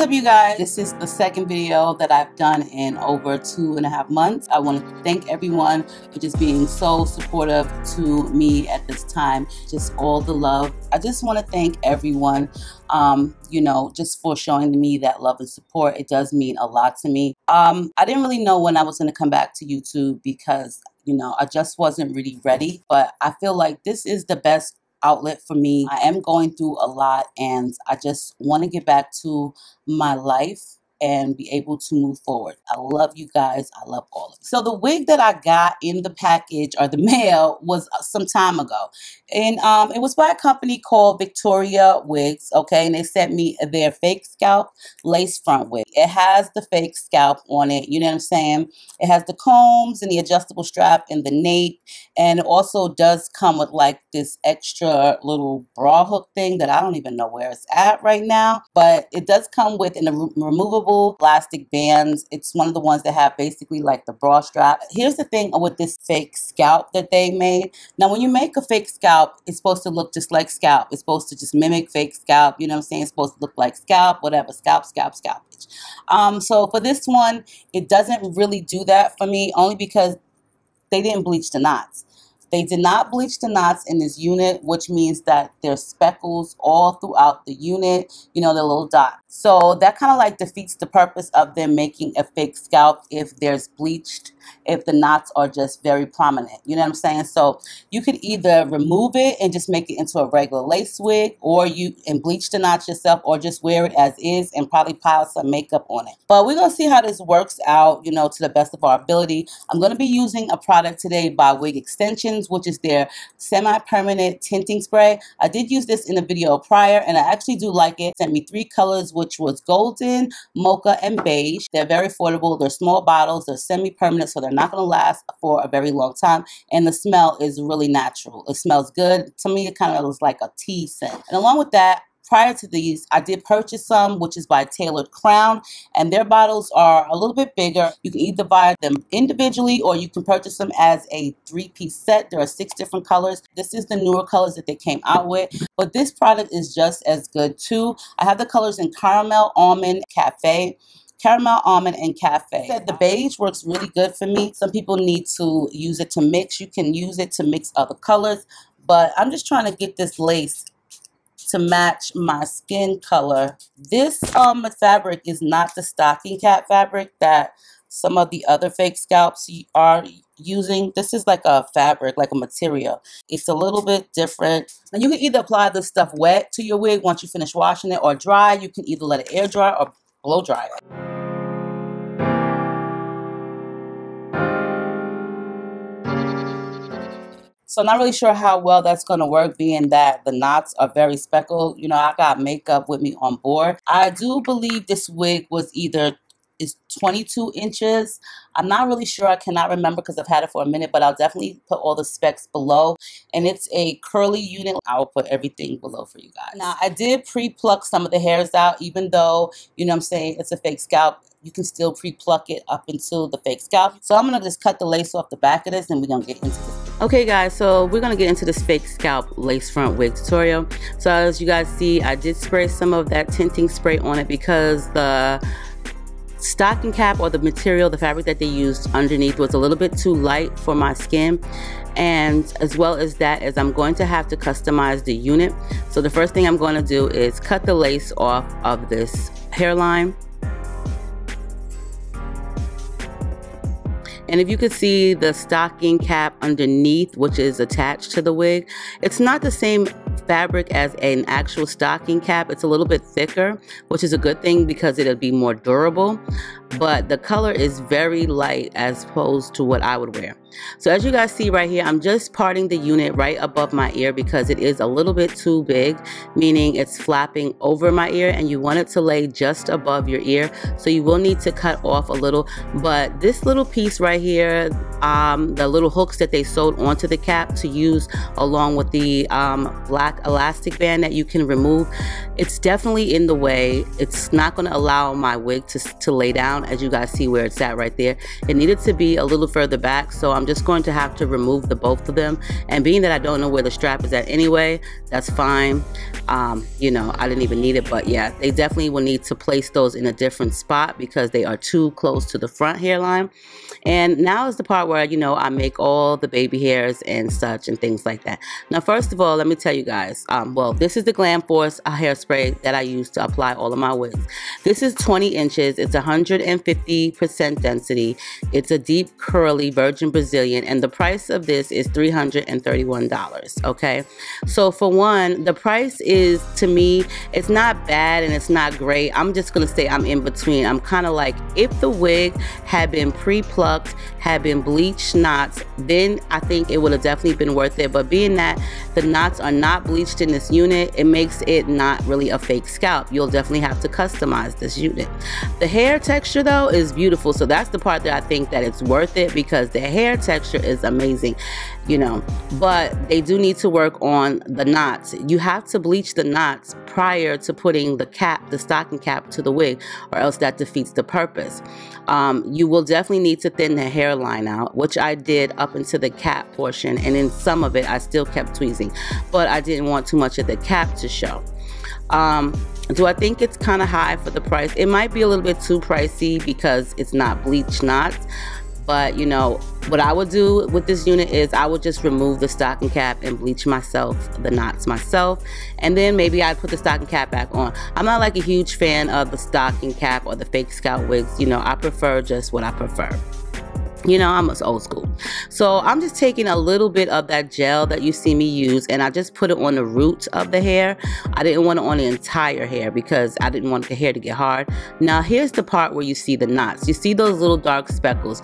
What's up, you guys? This is the second video that I've done in over 2.5 months. I want to thank everyone for just being so supportive to me at this time. Just all the love. I just want to thank everyone, you know, just for showing me that love and support. It does mean a lot to me. I didn't really know when I was going to come back to YouTube because, you know, I just wasn't really ready. But I feel like this is the best outlet for me. I am going through a lot and I just want to get back to my life and be able to move forward. I love you guys. I love all of you. So the wig that I got in the package or the mail was some time ago. And it was by a company called Victoria Wigs, okay? And they sent me their fake scalp lace front wig. It has the fake scalp on it, you know what I'm saying? It has the combs and the adjustable strap and the nape. And it also does come with like this extra little bra hook thing that I don't even know where it's at right now. But it does come with a removable plastic bands. It's one of the ones that have basically like the bra strap. Here's the thing with this fake scalp that they made. Now when you make a fake scalp, it's supposed to look just like scalp. It's supposed to just mimic fake scalp, you know what I'm saying? It's supposed to look like scalp, whatever, scalpage. So for this one, it doesn't really do that for me, only because they didn't bleach the knots. They did not bleach the knots in this unit, which means that there's speckles all throughout the unit, you know, the little dot. So that kind of like defeats the purpose of them making a fake scalp if there's bleached, if the knots are just very prominent, you know what I'm saying? So you could either remove it and just make it into a regular lace wig, or you and bleach the knots yourself, or just wear it as is and probably pile some makeup on it. But we're gonna see how this works out, you know, to the best of our ability. I'm gonna be using a product today by Wig Extensions, which is their semi-permanent tinting spray. I did use this in a video prior and I actually do like it. Sent me 3 colors, which was golden, mocha, and beige. They're very affordable. They're small bottles. They're semi-permanent, so they're not going to last for a very long time. And the smell is really natural. It smells good. To me, it kind of looks like a tea scent. And along with that, prior to these, I did purchase some, which is by Tailored Crown, and their bottles are a little bit bigger. You can either buy them individually or you can purchase them as a 3-piece set. There are 6 different colors. This is the newer colors that they came out with, but this product is just as good too. I have the colors in caramel, almond, cafe. Caramel, almond, and cafe. The beige works really good for me. Some people need to use it to mix. You can use it to mix other colors, but I'm just trying to get this lace to match my skin color. This fabric is not the stocking cap fabric that some of the other fake scalps are using. This is like a fabric, like a material. It's a little bit different. Now you can either apply this stuff wet to your wig once you finish washing it, or dry. You can either let it air dry or blow dry it. So I'm not really sure how well that's going to work, being that the knots are very speckled. You know, I got makeup with me on board. I do believe this wig was either is 22 inches. I'm not really sure. I cannot remember because I've had it for a minute, but I'll definitely put all the specs below. And it's a curly unit. I'll put everything below for you guys. Now, I did pre-pluck some of the hairs out, even though, you know what I'm saying, it's a fake scalp. You can still pre-pluck it up until the fake scalp. So I'm gonna just cut the lace off the back of this and we're gonna get into this. Okay guys, so we're gonna get into this fake scalp lace front wig tutorial. So as you guys see, I did spray some of that tinting spray on it because the stocking cap, or the material, the fabric that they used underneath, was a little bit too light for my skin. And as well as that, as I'm going to have to customize the unit. So the first thing I'm gonna do is cut the lace off of this hairline. And if you could see the stocking cap underneath, which is attached to the wig, it's not the same fabric as an actual stocking cap. It's a little bit thicker, which is a good thing because it'll be more durable. But the color is very light as opposed to what I would wear. So as you guys see right here, I'm just parting the unit right above my ear because it is a little bit too big, meaning it's flapping over my ear, and you want it to lay just above your ear. So you will need to cut off a little, but this little piece right here, the little hooks that they sewed onto the cap to use along with the black elastic band that you can remove, it's definitely in the way. It's not going to allow my wig to lay down down, as you guys see where it's at right there. It needed to be a little further back, so I'm just going to have to remove the both of them. And being that I don't know where the strap is at anyway, that's fine. You know, I didn't even need it, but yeah, they definitely will need to place those in a different spot because they are too close to the front hairline. And now is the part where, you know, I make all the baby hairs and such and things like that. Now, first of all, let me tell you guys, well, this is the Glam Force hairspray that I use to apply all of my wigs. This is 20 inches. It's 150% density. It's a deep, curly, virgin Brazilian, and the price of this is $331, okay? So for one, the price is, to me, it's not bad and it's not great. I'm just gonna say I'm in between. I'm kind of like, if the wig had been pre-plucked, had been bleached knots, then I think it would have definitely been worth it. But being that the knots are not bleached in this unit, it makes it not really a fake scalp. You'll definitely have to customize this unit. The hair texture though is beautiful, so that's the part that I think that it's worth it, because the hair texture is amazing, you know. But they do need to work on the knots. You have to bleach the knots prior to putting the cap, the stocking cap, to the wig, or else that defeats the purpose. You will definitely need to thin the hairline out, which I did up into the cap portion, and in some of it I still kept tweezing, but I didn't want too much of the cap to show. Do I think it's kind of high for the price? It might be a little bit too pricey because it's not bleach knots. But, you know, what I would do with this unit is I would just remove the stocking cap and bleach the knots myself. And then maybe I'd put the stocking cap back on. I'm not like a huge fan of the stocking cap or the fake scalp wigs. You know, I prefer just what I prefer. You know, I'm old school. So I'm just taking a little bit of that gel that you see me use, and I just put it on the root of the hair. I didn't want it on the entire hair because I didn't want the hair to get hard. Now, here's the part where you see the knots. You see those little dark speckles.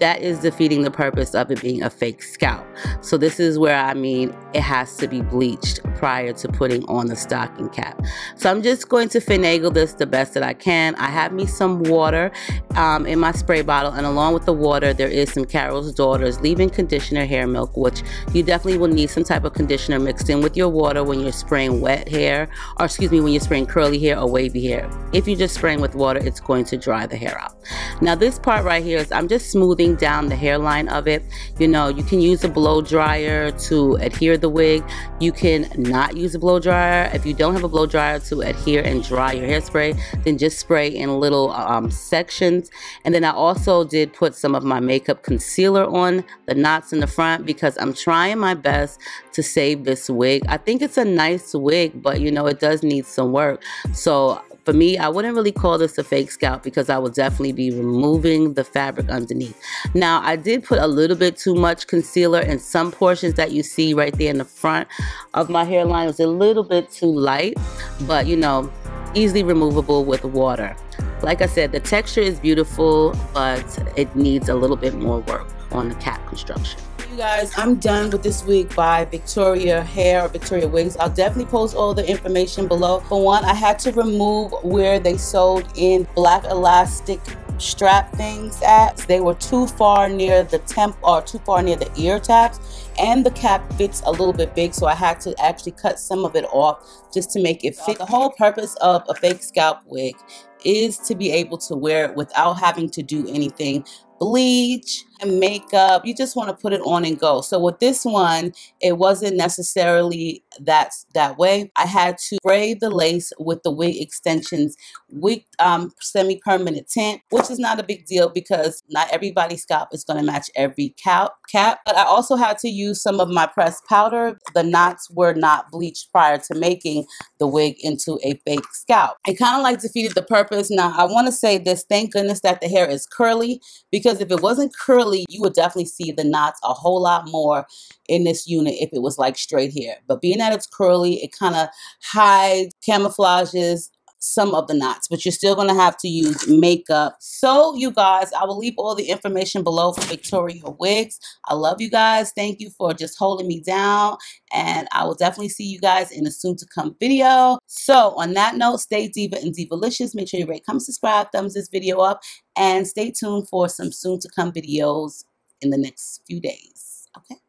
That is defeating the purpose of it being a fake scalp. So this is where I mean it has to be bleached prior to putting on the stocking cap. So I'm just going to finagle this the best that I can. I have me some water in my spray bottle, and along with the water there is some Carol's Daughters leave-in conditioner hair milk, which you definitely will need some type of conditioner mixed in with your water when you're spraying wet hair, or excuse me, when you're spraying curly hair or wavy hair. If you're just spraying with water, it's going to dry the hair out. Now this part right here is I'm just smoothing down the hairline of it. You know, you can use a blow dryer to adhere the wig. You can not use a blow dryer. If you don't have a blow dryer to adhere and dry your hairspray, then just spray in little sections. And then I also did put some of my makeup concealer on the knots in the front because I'm trying my best to save this wig. I think it's a nice wig, but you know, it does need some work. So for me, I wouldn't really call this a fake scalp because I will definitely be removing the fabric underneath. Now, I did put a little bit too much concealer in some portions that you see right there in the front of my hairline. It was a little bit too light, but you know, easily removable with water. Like I said, the texture is beautiful, but it needs a little bit more work on the cap construction. Guys, I'm done with this wig by Victoria Hair or Victoria Wigs. I'll definitely post all the information below. For one, I had to remove where they sewed in black elastic strap things at. They were too far near the temp or too far near the ear tabs, and the cap fits a little bit big, so I had to actually cut some of it off just to make it fit. The whole purpose of a fake scalp wig is to be able to wear it without having to do anything. Bleach and makeup, you just want to put it on and go. So with this one, it wasn't necessarily that way. I had to spray the lace with the Wig Extensions wig semi-permanent tint, which is not a big deal because not everybody's scalp is going to match every cap. But I also had to use some of my pressed powder. The knots were not bleached prior to making the wig into a fake scalp. It kind of like defeated the purpose. Now I want to say this, thank goodness that the hair is curly, because if it wasn't curly, you would definitely see the knots a whole lot more in this unit if it was like straight hair. But being that it's curly, it kind of hides, camouflages some of the knots, but you're still going to have to use makeup. So you guys, I will leave all the information below for Victoria Wigs. I love you guys. Thank you for just holding me down, and I will definitely see you guys in a soon to come video. So on that note, stay diva and divalicious. Make sure you rate, comment, subscribe, thumbs this video up, and stay tuned for some soon to come videos in the next few days. Okay.